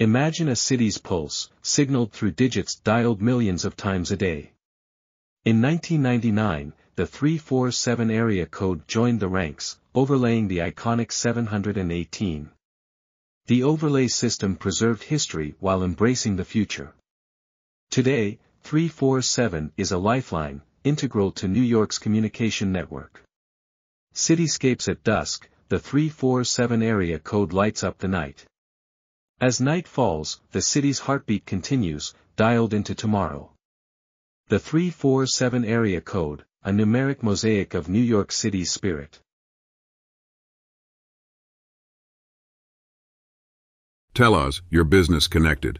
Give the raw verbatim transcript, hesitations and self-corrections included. Imagine a city's pulse, signaled through digits dialed millions of times a day. In nineteen ninety-nine, the three four seven area code joined the ranks, overlaying the iconic seven hundred eighteen. The overlay system preserved history while embracing the future. Today, three four seven is a lifeline, integral to New York's communication network. Cityscapes at dusk, the three four seven area code lights up the night. As night falls, the city's heartbeat continues, dialed into tomorrow. The three four seven area code, a numeric mosaic of New York City's spirit. Tell us, your business connected.